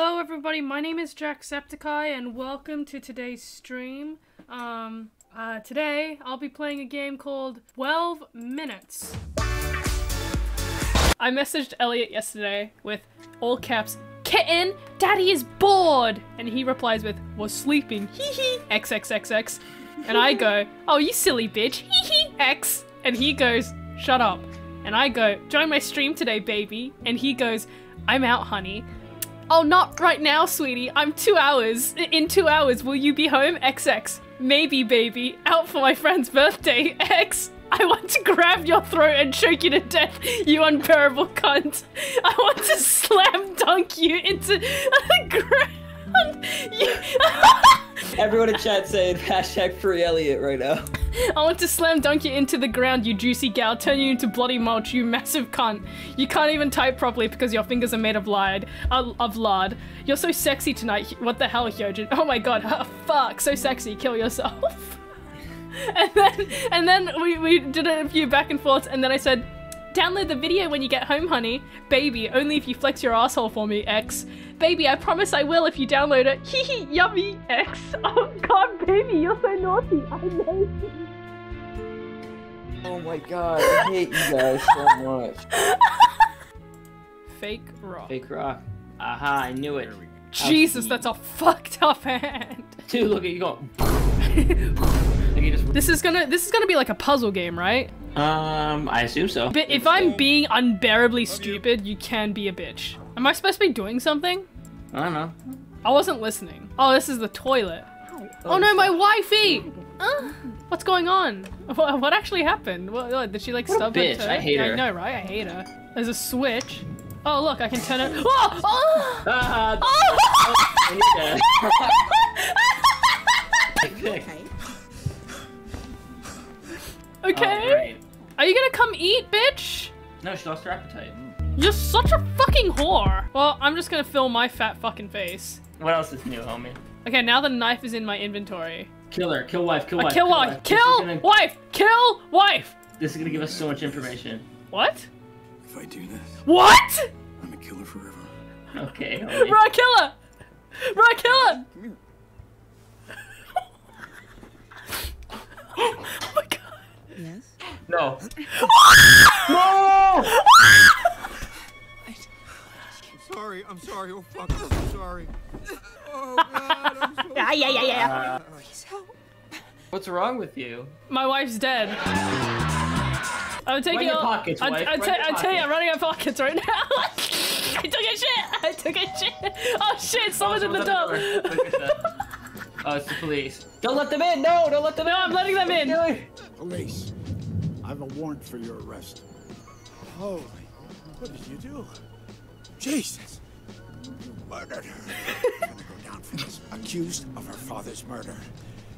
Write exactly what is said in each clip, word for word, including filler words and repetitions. Hello everybody, my name is Jacksepticeye and welcome to today's stream. Um, uh, today I'll be playing a game called twelve minutes. I messaged Elliot yesterday with all caps, "Kitten, daddy is bored!" And he replies with, "Was sleeping, hee hee, xxxx." And I go, "Oh you silly bitch, hee hee, x." And he goes, "Shut up." And I go, "Join my stream today, baby." And he goes, "I'm out, honey." "Oh, not right now, sweetie. I'm two hours. In two hours, will you be home? X X. Maybe, baby. Out for my friend's birthday. X. I want to grab your throat and choke you to death, you unbearable cunt. I want to slam dunk you into the ground. You Everyone in chat saying hashtag free Elliot right now. "I want to slam dunk you into the ground, you juicy gal, turn you into bloody mulch, you massive cunt. You can't even type properly because your fingers are made of lard. Of lard. You're so sexy tonight. What the hell, Hyojin? Oh my god, oh, fuck, so sexy, kill yourself." and then, and then we, we did a few back and forths, and then I said, "Download the video when you get home, honey. Baby, only if you flex your asshole for me, X. Baby, I promise I will if you download it. Hee hee, yummy, X." Oh god, baby, you're so naughty. I know you. Oh my god, I hate you guys so much. Fake rock. Fake rock. Aha, I knew it. Jesus, that's a fucked up hand. Dude, look at you go. This is gonna this is gonna be like a puzzle game, right? Um, I assume so. But if I'm being unbearably stupid, you can be a bitch. Am I supposed to be doing something? I don't know. I wasn't listening. Oh, this is the toilet. Oh no, my wifey! Uh, what's going on? What, what actually happened? What, did she like what stub a bitch. Her? I hate her. I know, right? I hate her. There's a switch. Oh look, I can turn it. Oh! Oh! Uh, oh! I hate her. Okay. Okay. Right. Are you gonna come eat, bitch? No, she lost her appetite. Mm. You're such a fucking whore. Well, I'm just gonna fill my fat fucking face. What else is new, homie? Okay, now the knife is in my inventory. Kill her. Kill wife. Kill wife. Uh, kill, kill wife. wife. Kill gonna... wife. Kill wife. This is gonna give us so much information. What? If I do this. What? I'm gonna kill her forever. Okay. Homie. Bro, kill her. Bro, kill her. Come here. Oh my god. Yes? No. No! I'm sorry, I'm sorry, oh fuck, I'm sorry. Oh god, I'm so sorry. Yeah, yeah, yeah, yeah. Uh, Please help. What's wrong with you? My wife's dead. I'm taking your pockets, wife. I, I, ta I tell you, I'm running out of pockets right now. I took a shit! I took a shit! Oh shit, someone's in the door! Oh, it's the police. Don't let them in! No, don't let them in! No, I'm letting them in! Police, I have a warrant for your arrest. Holy, what did you do? Jesus! You murdered her. I'm gonna go down for this. Accused of her father's murder.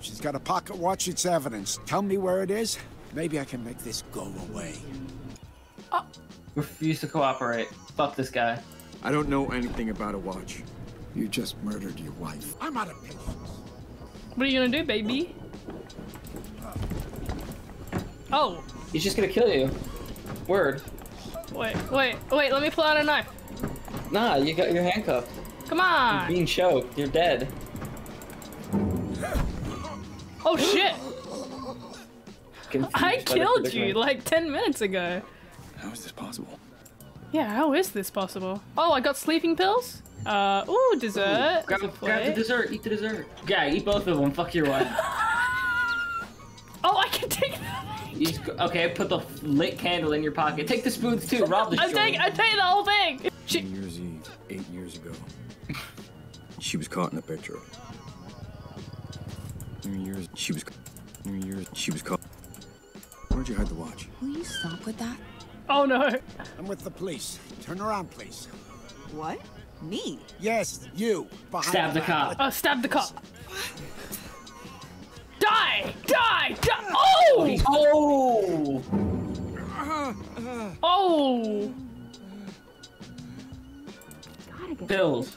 She's got a pocket watch, it's evidence. Tell me where it is, maybe I can make this go away. Oh. Refuse to cooperate. Fuck this guy. I don't know anything about a watch. You just murdered your wife. I'm out of patience. What are you gonna do, baby? Oh. He's just gonna kill you. Word. Wait, wait, wait, let me pull out a knife. Nah, you got your handcuffed. Come on. You're being choked. You're dead. Oh shit. Confused I killed you like ten minutes ago. How is this possible? Yeah, how is this possible? Oh, I got sleeping pills? Uh, ooh, dessert. Ooh, grab, grab the dessert, eat the dessert. Yeah, eat both of them, fuck your wife. Oh, I can take that. You just, okay, put the lit candle in your pocket. Take the spoons too, rob the shore. I'm, I'm taking the whole thing. She New Year's Eve, eight years ago, she was caught in a picture. New Year's, she was, New Year's, she was caught. Where'd you hide the watch? Will you stop with that? Oh no. I'm with the police. Turn around, please. What? Me? Yes, you. Behind stab the cop. Oh, stab the cop. Die! Die! Die! Oh! Oh! Oh! Pills.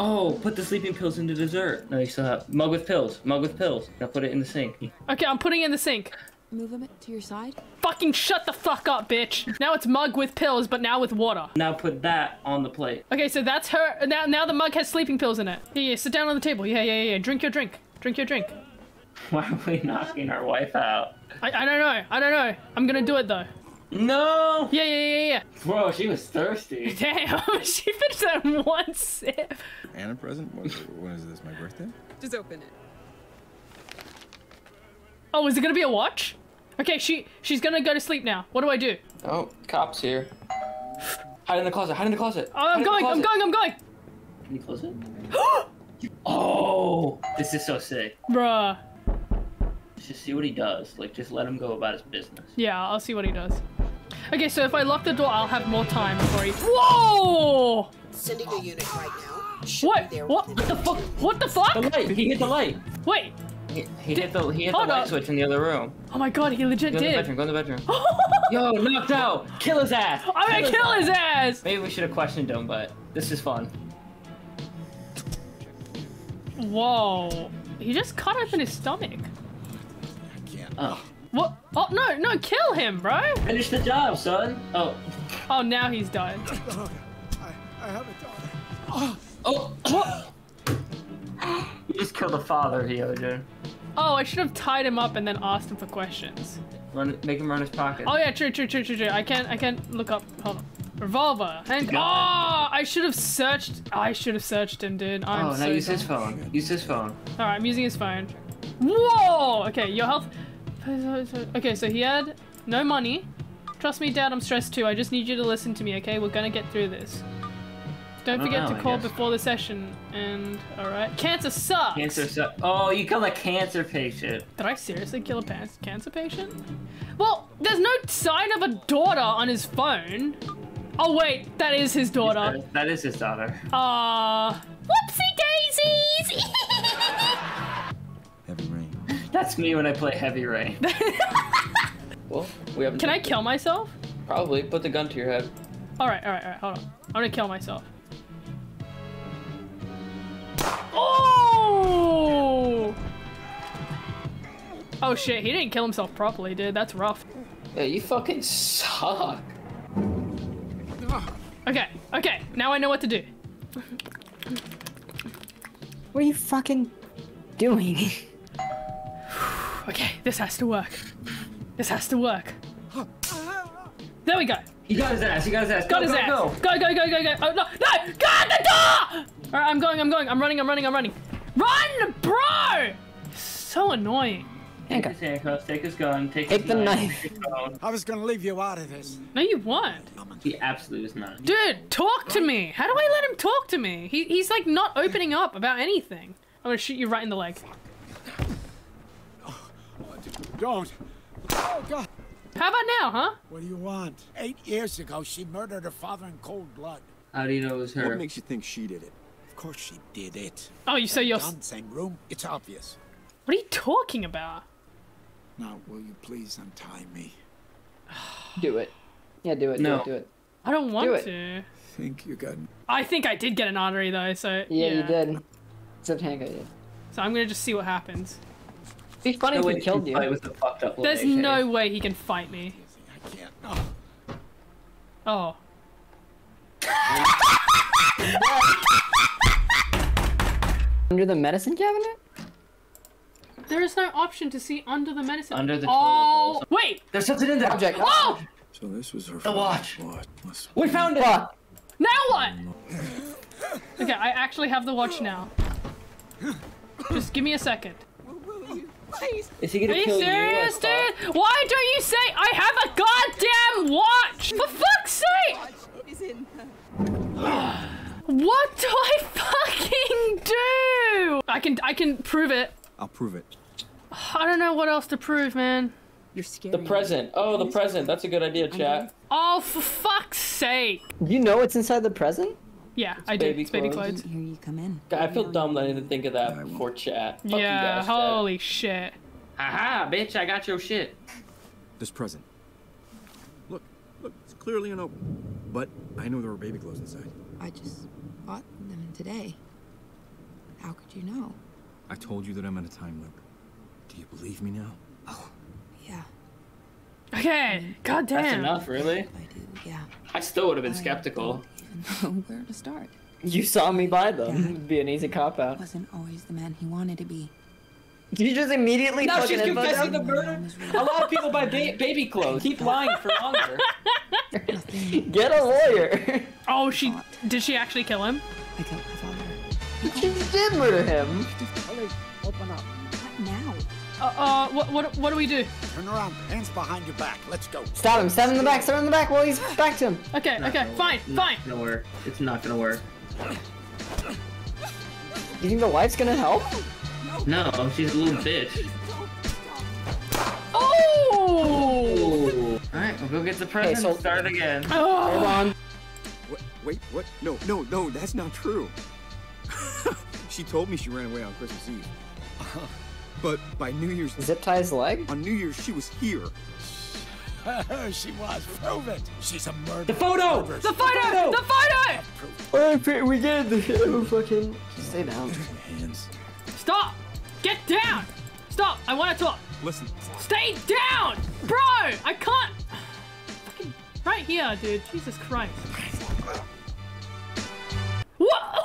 Oh, put the sleeping pills into dessert. Nice. Uh, mug with pills. Mug with pills. Now put it in the sink. Okay, I'm putting it in the sink. Move him to your side? Fucking shut the fuck up, bitch. Now it's mug with pills, but now with water. Now put that on the plate. Okay, so that's her. Now now the mug has sleeping pills in it. Yeah, yeah, sit down on the table. Yeah, yeah, yeah. Drink your drink. Drink your drink. Why are we knocking our wife out? I, I don't know. I don't know. I'm gonna do it, though. No! Yeah, yeah, yeah, yeah. Bro, she was thirsty. Damn, she finished that in one sip. And a present? What, what is this, my birthday? Just open it. Oh, is it gonna be a watch? Okay, she she's gonna go to sleep now. What do I do? Oh, cops here. Hide in the closet, hide in the closet. Oh, I'm going, I'm going, I'm going. Can you close it? Oh, this is so sick. Bruh. Let's just see what he does. Like, just let him go about his business. Yeah, I'll see what he does. Okay, so if I lock the door, I'll have more time before he- Whoa! Sending a unit right now. Should what? What? What the fuck? What the fuck? The light. He hit the light. Wait. He, he did, hit the, he hit the light up. switch in the other room. Oh my god, he legit go did. Go in the bedroom, go in the bedroom. Yo, knocked out. Kill his ass. I'm gonna kill his ass. Maybe we should have questioned him, but this is fun. Whoa. He just cut open his stomach. Oh. What? Oh, no, no, kill him, bro. Finish the job, son. Oh. Oh, now he's died. I, I have a daughter. Oh. Oh. What? You just killed the father, Hyojin. Oh, I should have tied him up and then asked him for questions. Run, make him run his pocket. Oh, yeah, true, true, true, true, true. I can't, I can't look up. Hold on. Revolver. And oh, I should have searched. I should have searched him, dude. I'm oh, now so use dumb. his phone. Use his phone. All right, I'm using his phone. Whoa. Okay, your health. Okay, so he had no money. Trust me, Dad, I'm stressed too. I just need you to listen to me, okay? We're gonna get through this. Don't forget oh, no, to call before the session. And, alright. Cancer sucks! Cancer sucks. Oh, you killed a cancer patient. Did I seriously kill a pan cancer patient? Well, there's no sign of a daughter on his phone. Oh, wait, that is his daughter. That is his daughter. Ah, uh, whoopsie daisies! Heavy Rain. That's me when I play Heavy Rain. Well, we haven't. Can I kill myself? Probably. Put the gun to your head. All right, all right, all right. Hold on. I'm gonna kill myself. Oh! Oh shit! He didn't kill himself properly, dude. That's rough. Yeah, you fucking suck. Okay, okay. Now I know what to do. What are you fucking doing? Okay, this has to work. This has to work. There we go. He got his ass. He got his ass. Got his ass. Go, go, go, go, go. Oh, no, no! Guard the door! All right, I'm going, I'm going. I'm running, I'm running, I'm running. Run, bro! So annoying. Take his handcuffs, take his gun, take his knife. Take the knife. I was gonna leave you out of this. No, you weren't. He absolutely is not. Dude, talk to me. How do I let him talk to me? He, he's like not opening up about anything. I'm gonna shoot you right in the leg. Don't. Oh, God. How about now, huh? What do you want? Eight years ago, she murdered her father in cold blood. How do you know it was her? What makes you think she did it? Of course she did it. Oh, you say you're... Same room. It's obvious. What are you talking about? Now, will you please untie me? Do it. Yeah, do it. No. Do it. Do it. I don't want do it. to. I think you got... I think I did get an artery, though, so... Yeah, yeah. you did. Except Hanko did. So I'm going to just see what happens. It'd be funny no if he killed you. With the fucked up There's location. no way he can fight me. I can't. Oh. oh. Under the medicine cabinet? There is no option to see under the medicine. Under the oh. toilet bowl. Wait! There's something in there. Object. Oh! So this was her the watch. watch. We found it! Now what? Okay, I actually have the watch now. Just give me a second. Please. Is he gonna Are kill you serious, you dude? Why don't you say I have a goddamn watch? For fuck's sake! What do I fucking do? I can I can prove it. I'll prove it. I don't know what else to prove, man. You're scared. The present. Oh, the present. That's a good idea, chat. Oh, for fuck's sake! You know what's inside the present? Yeah, it's I do. It's baby clothes. Here you come in. God, I feel dumb that I didn't think of that before chat. Fuck yeah, guys, holy chat. shit. Aha, bitch, I got your shit. This present. Look, look, it's clearly an open. But I know there were baby clothes inside. I just bought them today. How could you know? I told you that I'm in a time loop. Do you believe me now? Oh, yeah, Okay, goddamn. That's enough, really? I do, yeah. I still would have been skeptical. I don't even know where to start. You saw me buy them. Yeah. It'd be an easy cop-out. Wasn't always the man he wanted to be. Did you just immediately no, she's confessing the murder? A lot of people buy ba baby clothes. Keep lying for longer. Get a lawyer. Oh, she... Did she actually kill him? I killed my father. She did murder him. Open up. What now? Uh, uh what, what, what do we do? Turn around. Hands behind your back. Let's go. Stab him. Stab him in the back. Stab him in the back while he's back to him. Okay, okay. Fine, fine. It's not gonna work. It's not gonna work. You think the wife's gonna help? No, she's a little bitch. Oh! Alright, we'll go get the present and okay, so start again. Oh. Hold on. What, wait, what? No, no, no, that's not true. She told me she ran away on Christmas Eve. Uh, but by New Year's... Zip tie his leg? On New Year's, she was here. She was. Prove it. She's a murderer. The photo! The, the photo! The photo! The photo! We did the oh, fucking... Just stay down. Hands. Stop! Get down! Stop! I want to talk. Listen. Stay down, bro! I can't. Fucking right here, dude. Jesus Christ. What?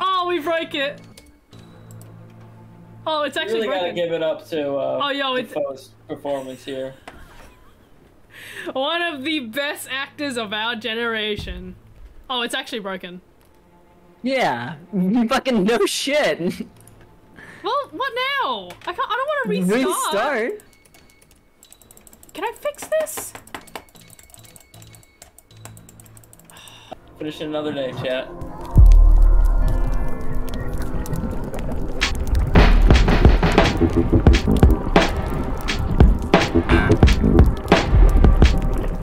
Oh, we broke it. Oh, it's actually. You really gotta give it up to. Uh, oh, yo, it's Defoe's performance here. One of the best actors of our generation. Oh, it's actually broken. Yeah, fucking no shit. Well, what now? I can't. I don't want to restart. Restart. Can I fix this? Finish it another day, chat.